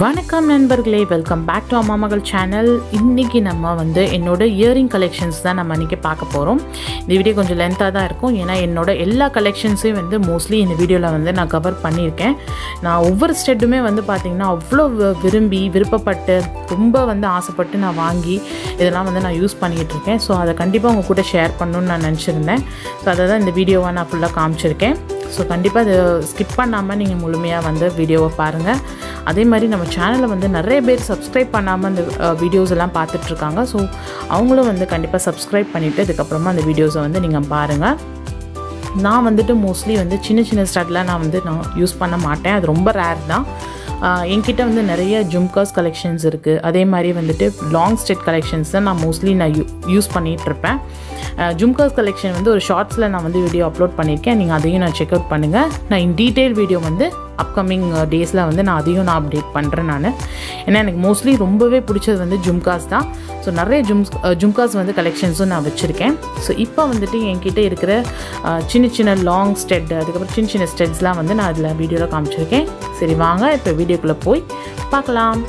வணக்கம் நண்பர்களே, welcome back to அம்மா மகள் சேனல். இன்றைக்கி நம்ம வந்து என்னோடய இயரிங் கலெக்ஷன்ஸ் தான் நம்ம இன்றைக்கி பார்க்க போகிறோம். இந்த வீடியோ கொஞ்சம் லென்த்தாக தான் இருக்கும். ஏன்னா என்னோடய எல்லா கலெக்ஷன்ஸையும் வந்து மோஸ்ட்லி இந்த வீடியோவில் வந்து நான் கவர் பண்ணியிருக்கேன். நான் ஒவ்வொரு ஸ்டெட்டுமே வந்து பார்த்திங்கன்னா அவ்வளோ விருப்பப்பட்டு ரொம்ப வந்து ஆசைப்பட்டு நான் வாங்கி இதெல்லாம் வந்து நான் யூஸ் பண்ணிக்கிட்டு இருக்கேன். ஸோ அதை கண்டிப்பாக உங்கள் கூட ஷேர் பண்ணணும்னு நான் நினச்சிருந்தேன். ஸோ அதை தான் இந்த வீடியோவாக நான் ஃபுல்லாக காமிச்சிருக்கேன். ஸோ கண்டிப்பாக அதை ஸ்கிப் பண்ணாமல் நீங்கள் முழுமையாக வந்து வீடியோவை பாருங்கள். அதே மாதிரி நம்ம சேனலை வந்து நிறைய பேர் சப்ஸ்கிரைப் பண்ணாமல் அந்த வீடியோஸ் எல்லாம் பார்த்துட்ருக்காங்க. ஸோ அவங்களும் வந்து கண்டிப்பாக சப்ஸ்கிரைப் பண்ணிவிட்டு அதுக்கப்புறமா அந்த வீடியோஸை வந்து நீங்கள் பாருங்கள். நான் வந்துட்டு மோஸ்ட்லி வந்து சின்ன ஸ்டட்லாம் நான் யூஸ் பண்ண மாட்டேன். அது ரொம்ப ரேர் தான். என்கிட்ட வந்து நிறைய ஜும்காஸ் கலெக்ஷன்ஸ் இருக்குது. அதே மாதிரி வந்துட்டு லாங் ஸ்டெட் கலெக்ஷன்ஸ் தான் நான் மோஸ்ட்லி நான் யூஸ் பண்ணிகிட்ருப்பேன். ஜும்காஸ் கலெக்ஷன் வந்து ஒரு ஷார்ட்ஸில் நான் வந்து வீடியோ அப்லோட் பண்ணியிருக்கேன். நீங்கள் அதையும் நான் செக் அவுட் பண்ணுங்கள். நான் இன் டீட்டெயில் வீடியோ வந்து அப்கமிங் டேஸில் வந்து நான் அதையும் நான் அப்டேட் பண்ணுறேன். நான் ஏன்னா எனக்கு மோஸ்ட்லி ரொம்பவே பிடிச்சது வந்து ஜும்காஸ் தான். ஸோ நிறைய ஜும்காஸ் வந்து கலெக்ஷன்ஸும் நான் வச்சுருக்கேன். ஸோ இப்போ வந்துட்டு என்கிட்ட இருக்கிற சின்ன லாங் ஸ்டெட், அதுக்கப்புறம் சின்ன ஸ்டெட்ஸ்லாம் வந்து நான் அதில் வீடியோவில் காமிச்சிருக்கேன். சரி வாங்க இப்போ வீடியோக்குள்ளே போய் பார்க்கலாம்.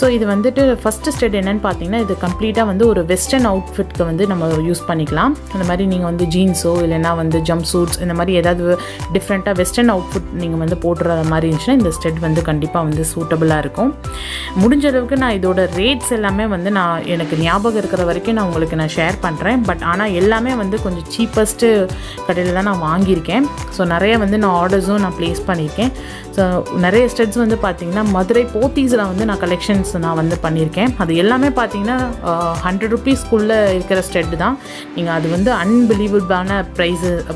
ஸோ இது வந்துட்டு ஃபஸ்ட்டு ஸ்டெட் என்னென்னு பார்த்தீங்கன்னா, இது கம்ப்ளீட்டாக வந்து ஒரு வெஸ்டர்ன் அவுட்ஃபிட்க்கு வந்து நம்ம யூஸ் பண்ணிக்கலாம். அந்த மாதிரி நீங்கள் வந்து ஜீன்ஸோ இல்லைனா வந்து ஜம்ப் சூட்ஸ் இந்த மாதிரி ஏதாவது டிஃப்ரெண்ட்டாக வெஸ்டர்ன் அவுட்ஃபிட் நீங்கள் வந்து போட்டுற மாதிரி இருந்துச்சுன்னா இந்த ஸ்டெட் வந்து கண்டிப்பாக வந்து சூட்டபுளாக இருக்கும். முடிஞ்ச அளவுக்கு நான் இதோட ரேட்ஸ் எல்லாமே வந்து நான் எனக்கு ஞாபகம் இருக்கிற வரைக்கும் நான் உங்களுக்கு நான் ஷேர் பண்ணுறேன். பட் ஆனால் எல்லாமே வந்து கொஞ்சம் சீப்பஸ்ட்டு கடையில் தான் நான் வாங்கியிருக்கேன். ஸோ நிறைய வந்து நான் ஆர்டர்ஸும் நான் ப்ளேஸ் பண்ணியிருக்கேன். ஸோ நிறைய ஸ்டெட்ஸ் வந்து பார்த்திங்கன்னா மதுரை போத்தீஸில் வந்து நான் கலெக்ஷன்ஸ் நான் வந்து பண்ணியிருக்கேன். அது எல்லாமே பார்த்தீங்கன்னா 100 rupeesக்குள்ளே இருக்கிற ஸ்டெட் தான். நீங்கள் அது வந்து அன்பிலீவபிளான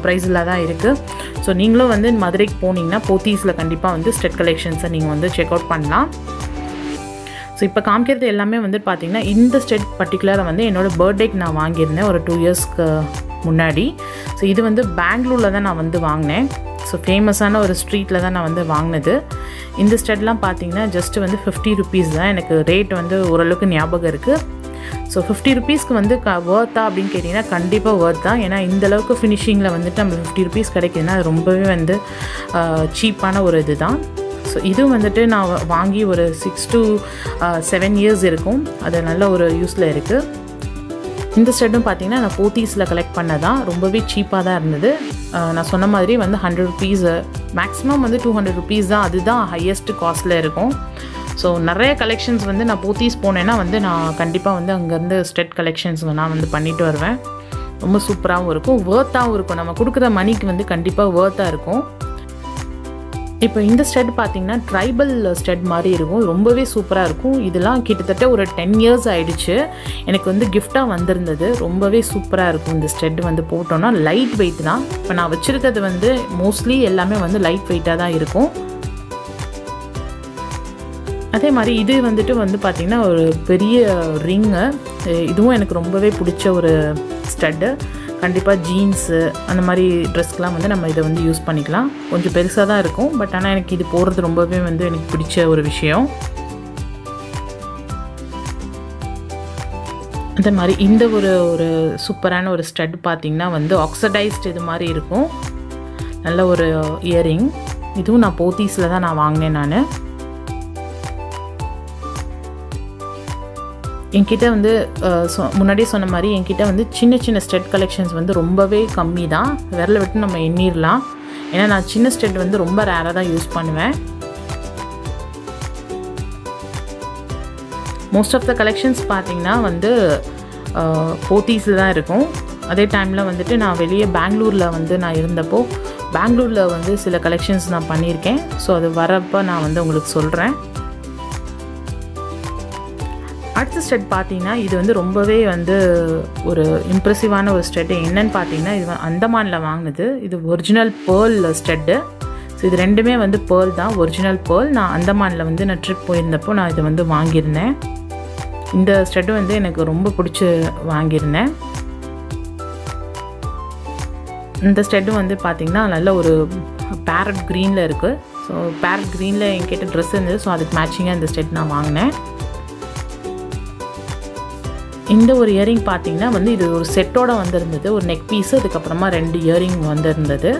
ப்ரைஸில் தான் இருக்குது. ஸோ நீங்களும் வந்து மதுரைக்கு போனீங்கன்னா போத்தீஸில் கண்டிப்பாக வந்து ஸ்டெட் கலெக்ஷன்ஸை நீங்கள் வந்து செக் அவுட் பண்ணலாம். ஸோ இப்போ காமிக்கிறது எல்லாமே வந்து பார்த்திங்கன்னா இந்த ஸ்டெட் பர்டிகுலராக வந்து என்னோடய பர்த்டேக்கு நான் வாங்கியிருந்தேன் ஒரு 2 yearsக்கு முன்னாடி. ஸோ இது வந்து பெங்களூரில் தான் நான் வந்து வாங்கினேன். ஸோ ஃபேமஸான ஒரு ஸ்ட்ரீட்டில் தான் நான் வந்து வாங்கினது. இந்த ஸ்டெட்லாம் பார்த்தீங்கன்னா ஜஸ்ட்டு வந்து 50 rupees தான். எனக்கு ரேட் வந்து ஓரளவுக்கு ஞாபகம் இருக்குது. ஸோ 50 rupeesக்கு வந்து ஒர்த்தா அப்படின்னு கேட்டிங்கன்னா கண்டிப்பாக ஒர்த்தா. ஏன்னா இந்தளவுக்கு ஃபினிஷிங்கில் வந்துட்டு நம்ம 50 rupees கிடைக்குதுன்னா அது ரொம்பவே வந்து சீப்பான ஒரு இது தான். ஸோ இது வந்துட்டு நான் வாங்கி ஒரு 6 to 7 years இருக்கும். அது நல்ல ஒரு யூஸில் இருக்குது. இந்த ஸ்டெட்டும் பார்த்திங்கன்னா நான் போத்தீஸில் கலெக்ட் பண்ணதான். ரொம்பவே சீப்பாக தான் இருந்தது. நான் சொன்ன மாதிரி வந்து 100 rupees, மேக்ஸிமம் வந்து 200 rupees தான். அதுதான் ஹையஸ்ட்டு காஸ்ட்டில் இருக்கும். ஸோ நிறைய கலெக்ஷன்ஸ் வந்து நான் போத்தீஸ் போனேன்னா வந்து நான் கண்டிப்பாக வந்து அங்கேருந்து ஸ்டெட் கலெக்ஷன்ஸ் நான் வந்து பண்ணிட்டு வருவேன். ரொம்ப சூப்பராகவும் இருக்கும், வேர்த்தாகவும் இருக்கும். நம்ம கொடுக்குற மணிக்கு வந்து கண்டிப்பாக வேர்த்தாக இருக்கும். இப்போ இந்த ஸ்டெட் பார்த்திங்கன்னா ட்ரைபல் ஸ்டெட் மாதிரி இருக்கும். ரொம்பவே சூப்பராக இருக்கும். இதெல்லாம் கிட்டத்தட்ட ஒரு 10 years ஆகிடுச்சு எனக்கு வந்து கிஃப்டாக வந்திருந்தது. ரொம்பவே சூப்பராக இருக்கும். இந்த ஸ்டெட் வந்து போட்டோன்னா லைட் வெயிட் தான். இப்போ நான் வச்சுருக்கிறது வந்து மோஸ்ட்லி எல்லாமே வந்து லைட் வெயிட்டாக தான் இருக்கும். அதே மாதிரி இது வந்துட்டு வந்து பார்த்திங்கன்னா ஒரு பெரிய ரிங்கு. இதுவும் எனக்கு ரொம்பவே பிடிச்ச ஒரு ஸ்டெட்டு. கண்டிப்பாக ஜீன்ஸு அந்த மாதிரி ட்ரெஸ்க்கெலாம் வந்து நம்ம இதை வந்து யூஸ் பண்ணிக்கலாம். கொஞ்சம் பெருசாக தான் இருக்கும். பட் ஆனால் எனக்கு இது போடுறது ரொம்பவே வந்து எனக்கு பிடிச்ச ஒரு விஷயம். அதே மாதிரி இந்த ஒரு சூப்பரான ஒரு ஸ்டட் பார்த்திங்கன்னா வந்து ஆக்சடைஸ்டு இது மாதிரி இருக்கும். நல்ல ஒரு இயரிங். இதுவும் நான் போத்தீஸில் தான் நான் வாங்கினேன். நான் என்கிட்ட வந்து முன்னாடியே சொன்ன மாதிரி என்கிட்ட வந்து சின்ன ஸ்டெட் கலெக்ஷன்ஸ் வந்து ரொம்பவே கம்மி தான். விரலை விட்டு நம்ம எண்ணிடலாம். ஏன்னா நான் சின்ன ஸ்டெட் வந்து ரொம்ப ரேராக தான் யூஸ் பண்ணுவேன். மோஸ்ட் ஆஃப் த கலெக்ஷன்ஸ் பார்த்திங்கன்னா வந்து போத்தீஸில் தான் இருக்கும். அதே டைமில் வந்துட்டு நான் வெளியே பெங்களூரில் வந்து நான் இருந்தப்போ பெங்களூரில் வந்து சில கலெக்ஷன்ஸ் நான் பண்ணியிருக்கேன். ஸோ அது வரப்போ நான் வந்து உங்களுக்கு சொல்கிறேன். அடுத்த ஸ்டெட் பார்த்திங்கன்னா இது வந்து ரொம்பவே வந்து ஒரு இம்ப்ரெசிவான ஒரு ஸ்டெட்டு என்னன்னு பார்த்திங்கன்னா இது அந்தமானில் வாங்கினது. இது ஒரிஜினல் பேர்ல் ஸ்டெட்டு. ஸோ இது ரெண்டுமே வந்து பேர்ல் தான், ஒரிஜினல் பேர்ல். நான் அந்தமானில் வந்து நான் ட்ரிப் போயிருந்தப்போ நான் இதை வந்து வாங்கியிருந்தேன். இந்த ஸ்டெட்டு வந்து எனக்கு ரொம்ப பிடிச்சி வாங்கியிருந்தேன். இந்த ஸ்டெட்டு வந்து பார்த்திங்கன்னா நல்ல ஒரு பேரட் க்ரீனில் இருக்குது. ஸோ பேரட் க்ரீனில் என்கிட்ட ட்ரெஸ் இருந்தது. ஸோ அதுக்கு மேட்சிங்காக இந்த ஸ்டெட் நான் வாங்கினேன். இந்த ஒரு இயரிங் பார்த்தீங்கன்னா வந்து இது ஒரு செட்டோட வந்திருந்தது, ஒரு நெக் பீஸு, அதுக்கப்புறமா 2 இயரிங் வந்திருந்தது.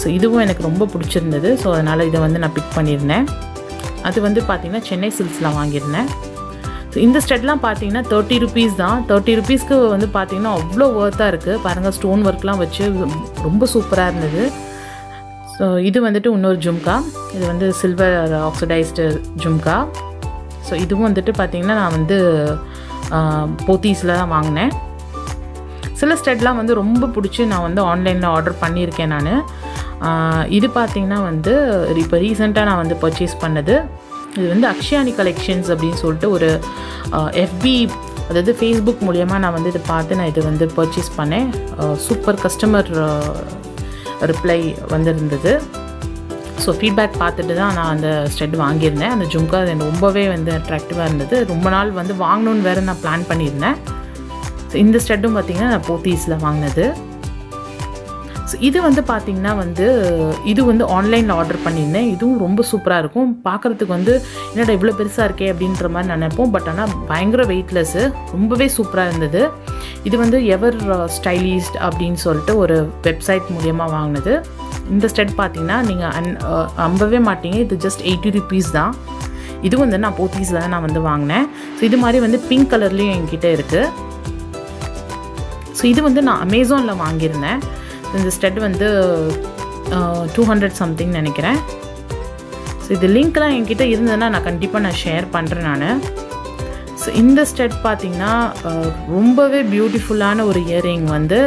ஸோ இதுவும் எனக்கு ரொம்ப பிடிச்சிருந்தது. ஸோ அதனால் இதை வந்து நான் பிக் பண்ணியிருந்தேன். அது வந்து பார்த்திங்கன்னா சென்னை சில்க்ஸில் வாங்கியிருந்தேன். ஸோ இந்த ஸ்டெட்லாம் பார்த்தீங்கன்னா 30 ருபீஸ் தான். 30 ருபீஸ்க்கு வந்து பார்த்திங்கன்னா அவ்வளோ ஒர்த்தாக இருக்குது பாருங்கள். ஸ்டோன் ஒர்க்லாம் வச்சு ரொம்ப சூப்பராக இருந்தது. ஸோ இது வந்துட்டு இன்னொரு ஜும்கா, இது வந்து சில்வர் ஆக்சிடைஸ்டு ஜும்கா. ஸோ இதுவும் வந்துட்டு பார்த்திங்கன்னா நான் வந்து போத்தீஸில் தான் வாங்கினேன். சில ஸ்டெட்லாம் வந்து ரொம்ப பிடிச்சி நான் வந்து ஆன்லைனில் ஆர்டர் பண்ணியிருக்கேன். நான் இது பார்த்திங்கன்னா வந்து இப்போ ரீசெண்டாக நான் வந்து பர்ச்சேஸ் பண்ணது இது வந்து அக்ஷயானி கலெக்ஷன்ஸ் அப்படின்னு சொல்லிட்டு ஒரு எஃபி, அதாவது ஃபேஸ்புக் மூலியமாக நான் வந்து இதை பார்த்து நான் இதை வந்து பர்ச்சேஸ் பண்ணேன். சூப்பர் கஸ்டமர் ரிப்ளை வந்திருந்தது. ஸோ ஃபீட்பேக் பார்த்துட்டு தான் நான் அந்த ஸ்டெட் வாங்கியிருந்தேன். அந்த ஜும்கா எனக்கு ரொம்பவே வந்து அட்ராக்டிவாக இருந்தது. ரொம்ப நாள் வந்து வாங்கணுன்னு வேறு நான் பிளான் பண்ணியிருந்தேன். ஸோ இந்த ஸ்டெட்டும் பார்த்திங்கன்னா நான் போத்தீஸில் வாங்கினது. ஸோ இது வந்து பார்த்திங்கன்னா வந்து இது வந்து ஆன்லைனில் ஆர்டர் பண்ணியிருந்தேன். இதுவும் ரொம்ப சூப்பராக இருக்கும் பார்க்குறதுக்கு. வந்து என்னடா இவ்வளோ பெருசாக இருக்கே அப்படின்ற மாதிரி நினைப்போம், பட் ஆனால் பயங்கர வெயிட்லெஸ்ஸு, ரொம்பவே சூப்பராக இருந்தது. இது வந்து எவர் ஸ்டைலிஷ் அப்படின்னு சொல்லிட்டு ஒரு வெப்சைட் மூலியமாக வாங்கினது. இந்த ஸ்டெட் பார்த்திங்கன்னா நீங்கள் நம்பவே மாட்டீங்க, இது ஜஸ்ட் 80 ருபீஸ் தான். இது வந்து நான் போத்தீஸில் தான் நான் வந்து வாங்கினேன். ஸோ இது மாதிரி வந்து பிங்க் கலர்லேயும் என்கிட்ட இருக்குது. ஸோ இது வந்து நான் அமேசானில் வாங்கியிருந்தேன். இந்த ஸ்டெட் வந்து 200 சம்திங் நினைக்கிறேன். ஸோ இது லிங்க்லாம் என்கிட்ட இருந்ததுன்னா நான் கண்டிப்பாக நான் ஷேர் பண்ணுறேன் நான். ஸோ இந்த ஸ்டெட் பார்த்திங்கன்னா ரொம்பவே பியூட்டிஃபுல்லான ஒரு இயரிங் வந்து.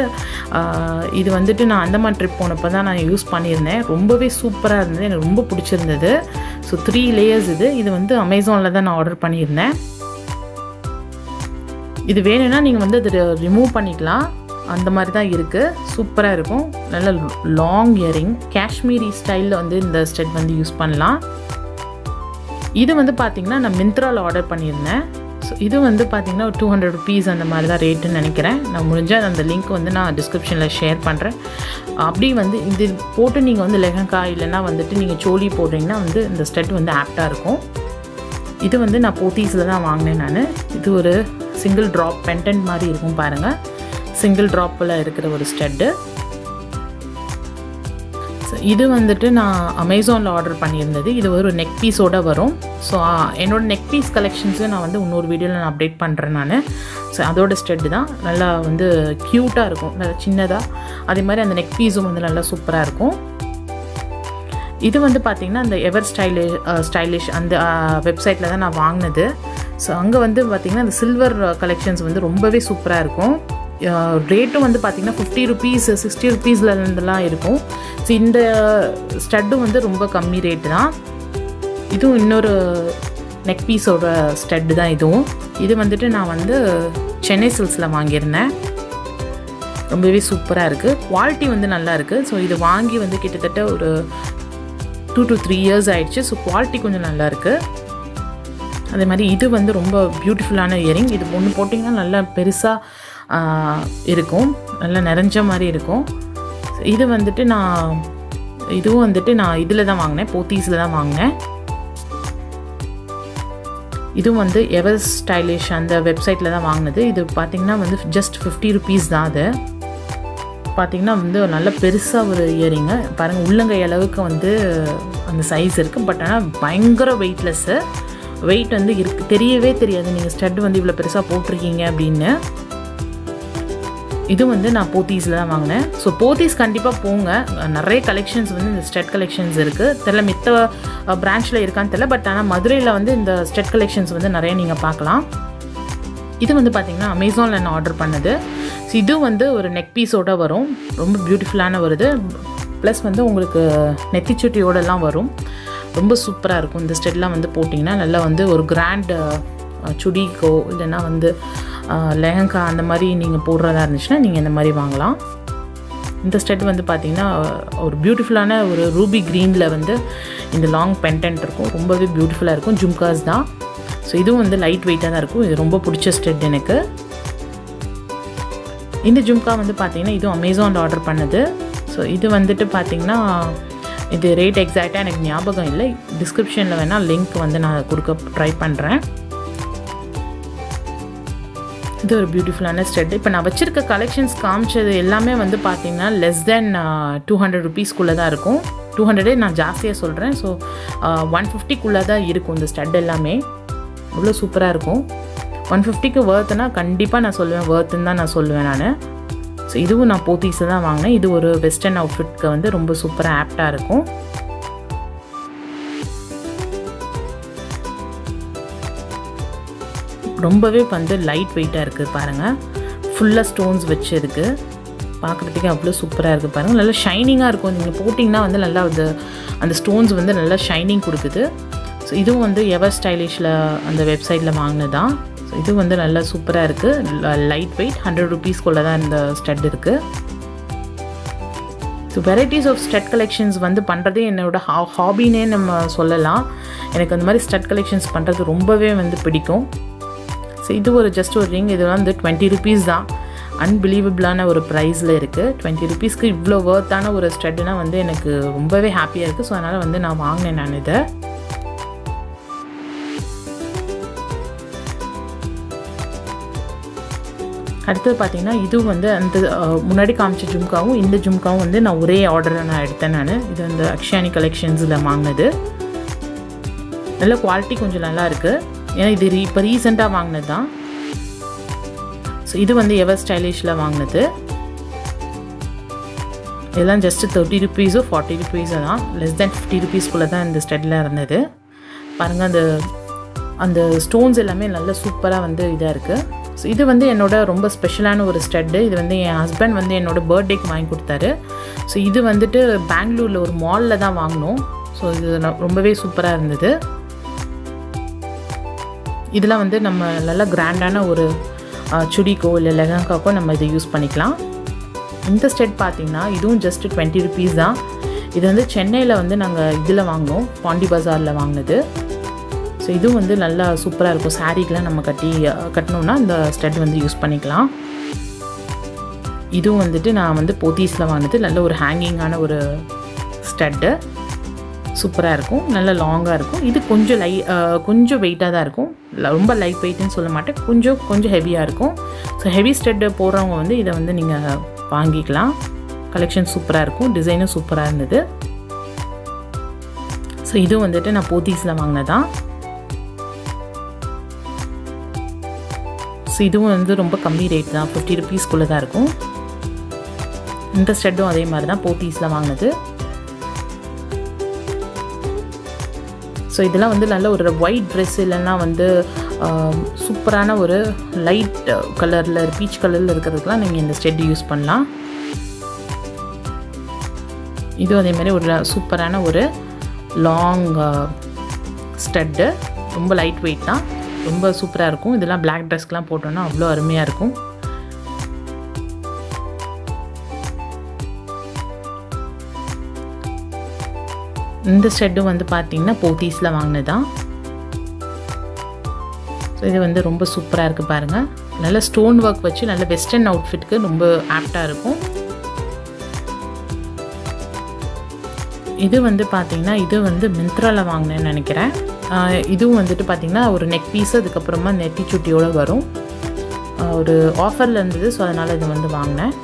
இது வந்துட்டு நான் அந்தமான் ட்ரிப் போனப்போ தான் நான் யூஸ் பண்ணியிருந்தேன். ரொம்பவே சூப்பராக இருந்தது, எனக்கு ரொம்ப பிடிச்சிருந்தது. ஸோ 3 லேயர்ஸ் இது. இது வந்து அமேசானில் தான் நான் ஆர்டர் பண்ணியிருந்தேன். இது வேணும்னா நீங்கள் வந்து அது ரிமூவ் பண்ணிக்கலாம், அந்த மாதிரி தான் இருக்குது. சூப்பராக இருக்கும், நல்ல லாங் இயரிங், காஷ்மீரி ஸ்டைலில் வந்து இந்த ஸ்டெட் வந்து யூஸ் பண்ணலாம். இது வந்து பார்த்திங்கன்னா நான் மிந்த்ராவில் ஆர்டர் பண்ணியிருந்தேன். ஸோ இது வந்து பார்த்திங்கன்னா ஒரு 200 ருபீஸ் அந்த மாதிரி தான் ரேட்டுன்னு நினைக்கிறேன். நான் முடிஞ்சால் அந்த லிங்க் வந்து நான் டிஸ்கிரிப்ஷனில் ஷேர் பண்ணுறேன். அப்படி வந்து இது போட்டு நீங்கள் வந்து லெஹங்கா இல்லைன்னா வந்துட்டு நீங்கள் சோலி போடுறீங்கன்னா வந்து இந்த ஸ்டெட் வந்து ஆப்டாக இருக்கும். இது வந்து நான் போத்தீஸில் தான் வாங்கினேன் நான். இது ஒரு சிங்கிள் ட்ராப் பெண்டன்ட் மாதிரி இருக்கும் பாருங்கள், சிங்கிள் ட்ராப்பில் இருக்கிற ஒரு ஸ்டெட்டு. இது வந்துட்டு நான் அமேசானில் ஆர்டர் பண்ணியிருந்தது. இது ஒரு நெக் பீஸோடு வரும். ஸோ என்னோடய நெக் பீஸ் கலெக்ஷன்ஸும் நான் வந்து இன்னொரு வீடியோவில் நான் அப்டேட் பண்ணுறேன் நான். ஸோ அதோட ஸ்டெட்டு தான் நல்லா வந்து க்யூட்டாக இருக்கும், நல்லா சின்னதாக. அதே மாதிரி அந்த நெக் பீஸும் வந்து நல்லா சூப்பராக இருக்கும். இது வந்து பார்த்திங்கன்னா அந்த எவர் ஸ்டைலிஷ் அந்த வெப்சைட்டில் தான் நான் வாங்கினது. ஸோ அங்கே வந்து பார்த்திங்கன்னா அந்த சில்வர் கலெக்ஷன்ஸ் வந்து ரொம்பவே சூப்பராக இருக்கும். ரேட்டும் வந்து பார்த்திங்கன்னா 50 ருபீஸ் 60 ருபீஸில் இருந்தெல்லாம் இருக்கும். ஸோ இந்த ஸ்டட்டும் வந்து ரொம்ப கம்மி ரேட்டு தான். இதுவும் இன்னொரு நெக் பீஸோட ஸ்டட்டு தான் இதுவும். இது வந்துட்டு நான் வந்து சென்னை சில்க்ஸில் வாங்கியிருந்தேன். ரொம்பவே சூப்பராக இருக்குது, குவாலிட்டி வந்து நல்லா இருக்குது. ஸோ இது வாங்கி வந்து கிட்டத்தட்ட ஒரு 2 to 3 இயர்ஸ் ஆயிடுச்சு. ஸோ குவாலிட்டி கொஞ்சம் நல்லாயிருக்கு. அதே மாதிரி இது வந்து ரொம்ப பியூட்டிஃபுல்லான இயரிங். இது ஒன்று போட்டிங்கன்னா நல்லா பெருசாக இருக்கும், நல்லா நிறைஞ்ச மாதிரி இருக்கும். இது வந்துட்டு நான் இதில் தான் வாங்கினேன், போத்தீஸில் தான் வாங்கினேன். இதுவும் வந்து எவர் ஸ்டைலிஷ் அந்த வெப்சைட்டில் தான் வாங்கினது. இது பார்த்திங்கன்னா வந்து ஜஸ்ட் 50 ருபீஸ் தான். அது பார்த்திங்கன்னா வந்து நல்ல பெருசாக ஒரு இயரிங்கு பாருங்கள், உள்ளங்கை அளவுக்கு வந்து அந்த சைஸ் இருக்குது. பட் ஆனால் பயங்கர வெயிட்லெஸ்ஸு, வெயிட் வந்து தெரியவே தெரியாது நீங்கள் ஸ்டட் வந்து இவ்வளோ பெருசாக போட்டிருக்கீங்க அப்படின்னு. இது வந்து நான் போத்தீஸில் தான் வாங்கினேன். ஸோ போத்தீஸ் கண்டிப்பாக போங்க, நிறைய கலெக்ஷன்ஸ் வந்து இந்த ஸ்டெட் கலெக்ஷன்ஸ் இருக்குது. தெரியல மித்த பிரான்ச்சில் இருக்கான்னு தெரியல, பட் ஆனால் மதுரையில் வந்து இந்த ஸ்டெட் கலெக்ஷன்ஸ் வந்து நிறைய நீங்கள் பார்க்கலாம். இது வந்து பார்த்திங்கன்னா அமேசானில் நான் ஆர்டர் பண்ணது. ஸோ இது வந்து ஒரு நெக் பீஸோடு வரும், ரொம்ப பியூட்டிஃபுல்லான வருது. ப்ளஸ் வந்து உங்களுக்கு நெத்திச்சுட்டியோடலாம் வரும், ரொம்ப சூப்பராக இருக்கும். இந்த ஸ்டெட்லாம் வந்து போட்டிங்கன்னா நல்லா வந்து ஒரு கிராண்ட் சுடிக்கோ இல்லைன்னா வந்து லெஹங்கா அந்த மாதிரி நீங்கள் போடுறதா இருந்துச்சுன்னா நீங்கள் இந்த மாதிரி வாங்கலாம். இந்த ஸ்டெட் வந்து பார்த்திங்கன்னா ஒரு பியூட்டிஃபுல்லான ஒரு ரூபி க்ரீனில் வந்து இந்த லாங் பெண்டன்ட் இருக்கும், ரொம்பவே பியூட்டிஃபுல்லாக இருக்கும். ஜும்காஸ் தான். ஸோ இதுவும் வந்து லைட் வெயிட்டாக தான் இருக்கும். இது ரொம்ப பிடிச்ச ஸ்டெட் எனக்கு. இந்த ஜும்கா வந்து பார்த்திங்கன்னா இதுவும் அமேசானில் ஆர்டர் பண்ணுது. ஸோ இது வந்துட்டு பார்த்திங்கன்னா இது ரேட் எக்ஸாக்டாக எனக்கு ஞாபகம் இல்லை. டிஸ்கிரிப்ஷனில் வேணால் லிங்க் வந்து நான் கொடுக்க ட்ரை பண்ணுறேன். இது ஒரு பியூட்டிஃபுல்லான ஸ்டட். இப்போ நான் வச்சிருக்க கலெக்ஷன்ஸ் காமிச்சது எல்லாமே வந்து பார்த்தீங்கன்னா லெஸ் தென் 200 rupeesக்குள்ளே தான் இருக்கும். 200 நான் ஜாஸ்தியாக சொல்கிறேன். ஸோ 150க்குள்ளே தான் இருக்கும் இந்த ஸ்டட் எல்லாமே. அவ்வளோ சூப்பராக இருக்கும். 150க்கு வர்த்துனா கண்டிப்பாக நான் சொல்லுவேன், வர்த்துன்னு தான் நான் சொல்லுவேன் நான். ஸோ இதுவும் நான் போத்தீஸை தான் வாங்கினேன். இது ஒரு வெஸ்டர்ன் அவுட்ஃபிட்க்கு வந்து ரொம்ப சூப்பராக ஆப்டாக இருக்கும். ரொம்பவே வந்து லைட் வெயிட்டாக இருக்குது பாருங்கள். ஃபுல்லாக ஸ்டோன்ஸ் வச்சு இருக்குது. பார்க்குறதுக்கே அவ்வளோ சூப்பராக இருக்குது பாருங்கள். நல்லா ஷைனிங்காக இருக்கும். நீங்கள் போட்டிங்கன்னா வந்து நல்லா அது அந்த ஸ்டோன்ஸ் வந்து நல்லா ஷைனிங் கொடுக்குது. ஸோ இதுவும் வந்து எவர் ஸ்டைலிஷில் அந்த வெப்சைட்டில் வாங்கினதான். ஸோ இது வந்து நல்லா சூப்பராக இருக்குது. லைட் வெயிட் 100 rupeesக்குள்ளே தான் இந்த ஸ்டட் இருக்குது. So varieties of stud collections வந்து பண்ணுறதே என்னோடய ஹாபினே நம்ம சொல்லலாம். எனக்கு அந்த மாதிரி ஸ்டட் கலெக்ஷன்ஸ் பண்ணுறது ரொம்பவே வந்து பிடிக்கும். ஸோ இது ஒரு ஜஸ்ட் ஒரு ரிங். இது வந்து 20 rupees தான். அன்பிலீவபிளான ஒரு ப்ரைஸில் இருக்குது. 20 rupeesக்கு இவ்வளோ வர்த்தான ஒரு ஸ்டட்னா வந்து எனக்கு ரொம்பவே ஹாப்பியாக இருக்குது. ஸோ அதனால் வந்து நான் வாங்கினேன் நான் இதை. அடுத்தது பார்த்திங்கன்னா இது வந்து அந்த முன்னாடி காமிச்ச ஜும்காவும் இந்த ஜும்காவும் வந்து நான் ஒரே ஆர்டரை நான் எடுத்தேன் நான். இது வந்து அக்ஷயானி கலெக்ஷன்ஸில் வாங்கினது. நல்ல குவாலிட்டி கொஞ்சம் நல்லாயிருக்கு. ஏன்னா இது இப்போ ரீசெண்டாக வாங்கினது தான். ஸோ இது வந்து எவர் ஸ்டைலிஷில் வாங்கினது. இதெல்லாம் ஜஸ்ட்டு 30 rupeesோ 40 rupeesோ தான். லெஸ் தென் 50 rupeesக்குள்ளே தான் இந்த ஸ்டட்டில் இருந்தது. பாருங்கள் அந்த அந்த ஸ்டோன்ஸ் எல்லாமே நல்லா சூப்பராக வந்து இதாக இருக்குது. ஸோ இது வந்து என்னோடய ரொம்ப ஸ்பெஷலான ஒரு ஸ்டட்டு. இது வந்து என் ஹஸ்பண்ட் வந்து என்னோடய பர்த்டேக்கு வாங்கி கொடுத்தாரு. ஸோ இது வந்துட்டு பெங்களூரில் ஒரு மாலில் தான் வாங்கினோம். ஸோ இது ரொம்பவே சூப்பராக இருந்தது. இதெல்லாம் வந்து நம்ம நல்லா கிராண்டான ஒரு சுடிக்கோ இல்லை லெஹங்காக்கோ நம்ம இதை யூஸ் பண்ணிக்கலாம். இந்த ஸ்டட் பார்த்திங்கன்னா இதுவும் ஜஸ்ட்டு 20 rupees தான். இது வந்து சென்னையில் வந்து நாங்கள் இதில் வாங்கினோம், பாண்டி பஜாரில் வாங்கினது. ஸோ இதுவும் வந்து நல்லா சூப்பராக இருக்கும். சாரீக்கெலாம் நம்ம கட்டினோம்னா இந்த ஸ்டட் வந்து யூஸ் பண்ணிக்கலாம். இதுவும் வந்துட்டு நான் வந்து போத்தீஸில் வாங்கினது. நல்ல ஒரு ஹேங்கிங்கான ஒரு ஸ்டட்டு சூப்பராக இருக்கும். நல்லா லாங்காக இருக்கும். இது கொஞ்சம் கொஞ்சம் வெயிட்டாக தான் இருக்கும். ரொம்ப லைட் வெயிட்னு சொல்ல மாட்டேன், கொஞ்சம் ஹெவியாக இருக்கும். ஸோ ஹெவி ஸ்டட்டு போடுறவங்க வந்து இதை வந்து நீங்கள் வாங்கிக்கலாம். கலெக்ஷன் சூப்பராக இருக்கும். டிசைனும் சூப்பராக இருந்தது. ஸோ இதுவும் வந்துட்டு நான் போத்தீஸில் வாங்கினதான். ஸோ இதுவும் வந்து ரொம்ப கம்மி ரேட் தான். 50 rupeesக்குள்ளே தான் இருக்கும். இந்த ஸ்டட்டும் அதே மாதிரி தான், போத்தீஸில் வாங்கினது. ஸோ இதெல்லாம் வந்து நல்ல ஒரு ஒயிட் ட்ரெஸ் இல்லைன்னா வந்து சூப்பரான ஒரு லைட் கலரில் பீச் கலரில் இருக்கிறதுக்கெலாம் நீங்கள் இந்த ஸ்டெட் யூஸ் பண்ணலாம். இதுவும் அதே மாதிரி ஒரு சூப்பரான ஒரு லாங் ஸ்டட்டு. ரொம்ப லைட் வெயிட் தான். ரொம்ப சூப்பராக இருக்கும். இதெல்லாம் பிளாக் ட்ரெஸ்க்கெலாம் போட்டோன்னா அவ்வளோ அருமையாக இருக்கும். இந்த ஸ்டெட்டும் வந்து பார்த்திங்கன்னா போத்தீஸில் வாங்கினதான். ஸோ இது வந்து ரொம்ப சூப்பராக இருக்குது பாருங்கள். நல்ல ஸ்டோன் ஒர்க் வச்சு நல்ல வெஸ்டர்ன் அவுட்ஃபிட்க்கு ரொம்ப ஆப்டாக இருக்கும். இது வந்து பார்த்திங்கன்னா இது வந்து மிந்த்ராவில் வாங்கினேன்னு நினைக்கிறேன். இதுவும் வந்துட்டு பார்த்திங்கன்னா ஒரு நெக் பீஸ், அதுக்கப்புறமா நெட்டிச்சுட்டியோடு வரும். ஒரு ஆஃபரில் இருந்தது. ஸோ அதனால் இது வந்து வாங்கினேன்.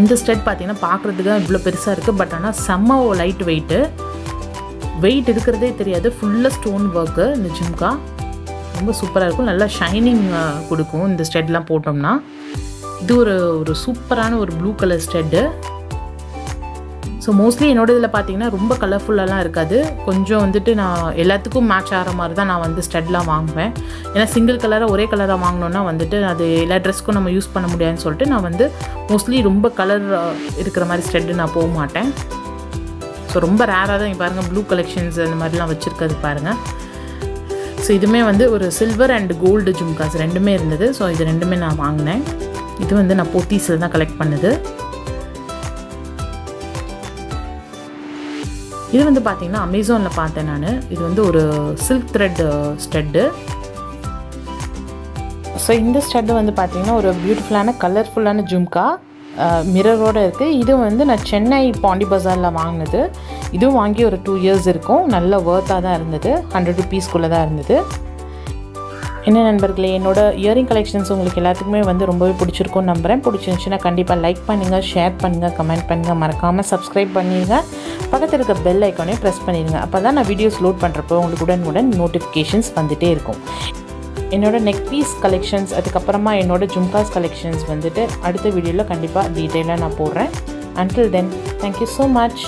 இந்த ஸ்டட் பார்த்திங்கன்னா பார்க்குறதுக்கு தான் இவ்வளோ பெருசாக இருக்குது. பட் ஆனால் செம்ம லைட் வெயிட்டு. வெயிட் இருக்கிறதே தெரியாது. ஃபுல்லாக ஸ்டோன் ஒர்க்கு இந்த ஜிம்கா. ரொம்ப சூப்பராக இருக்கும். நல்லா ஷைனிங் கொடுக்கும் இந்த ஸ்டட்லாம் போட்டோம்னா. இது ஒரு சூப்பரான ஒரு blue colour stud. So mostly என்னோட இதில் பார்த்திங்கன்னா ரொம்ப கலர்ஃபுல்லாலாம் இருக்காது. கொஞ்சம் வந்துட்டு நான் எல்லாத்துக்கும் மேட்ச் ஆகிற மாதிரி தான் நான் வந்து ஸ்டட்லாம் வாங்குவேன். ஏன்னா சிங்கிள் கலராக ஒரே கலராக வாங்கினோன்னா வந்துட்டு அது எல்லா ட்ரெஸ்க்கும் நம்ம யூஸ் பண்ண முடியாதுன்னு சொல்லிட்டு நான் வந்து மோஸ்ட்லி ரொம்ப கலர் இருக்கிற மாதிரி ஸ்டட்டு நான் போக மாட்டேன். ஸோ ரொம்ப ரேராக தான் பாருங்கள் ப்ளூ கலெக்ஷன்ஸ் அந்த மாதிரிலாம் வச்சுருக்கிறது பாருங்கள். ஸோ இதுவுமே வந்து ஒரு சில்வர் அண்ட் கோல்டு ஜும்காஸ் ரெண்டுமே இருந்தது. ஸோ இது ரெண்டுமே நான் வாங்கினேன். இது வந்து நான் போத்தீஸில் தான் கலெக்ட் பண்ணுது. இது வந்து பார்த்திங்கன்னா அமேசானில் பார்த்தேன் நான். இது வந்து ஒரு சில்க் த்ரெட் ஸ்டட்டு. ஸோ இந்த ஸ்டட்டு வந்து பார்த்திங்கன்னா ஒரு பியூட்டிஃபுல்லான கலர்ஃபுல்லான ஜும்கா மிரரோடு இருக்குது. இது வந்து நான் சென்னை பாண்டி பஜாரில் வாங்கினது. இதுவும் வாங்கி ஒரு 2 years இருக்கும். நல்ல வர்த்தாக தான் இருந்தது. 100 rupeesக்குள்ளே தான் இருந்தது. என்ன நண்பர்களே, என்னோட இயரிங் கலெக்ஷன்ஸ் உங்களுக்கு எல்லாத்துக்குமே வந்து ரொம்பவே பிடிச்சிருக்கும் நம்புகிறேன். பிடிச்சிருந்துச்சுன்னா கண்டிப்பாக லைக் பண்ணுங்கள், ஷேர் பண்ணுங்கள், கமெண்ட் பண்ணுங்கள், மறக்காமல் சப்ஸ்கிரைப் பண்ணிடுங்க. பக்கத்தில் இருக்க பெல் ஐக்கானே ப்ரெஸ் பண்ணிடுங்க. அப்போ தான் நான் வீடியோஸ் லோட் பண்ணுறப்போ உங்களுக்கு உடனுக்குடன் நோட்டிஃபிகேஷன்ஸ் வந்துகிட்டே இருக்கும். என்னோட நெக் பீஸ் கலெக்ஷன்ஸ், அதுக்கப்புறமா என்னோட ஜும்காஸ் கலெக்ஷன்ஸ் வந்துட்டு அடுத்த வீடியோவில் கண்டிப்பாக டீட்டெயிலாக நான் போடுறேன். Until then, thank you so much.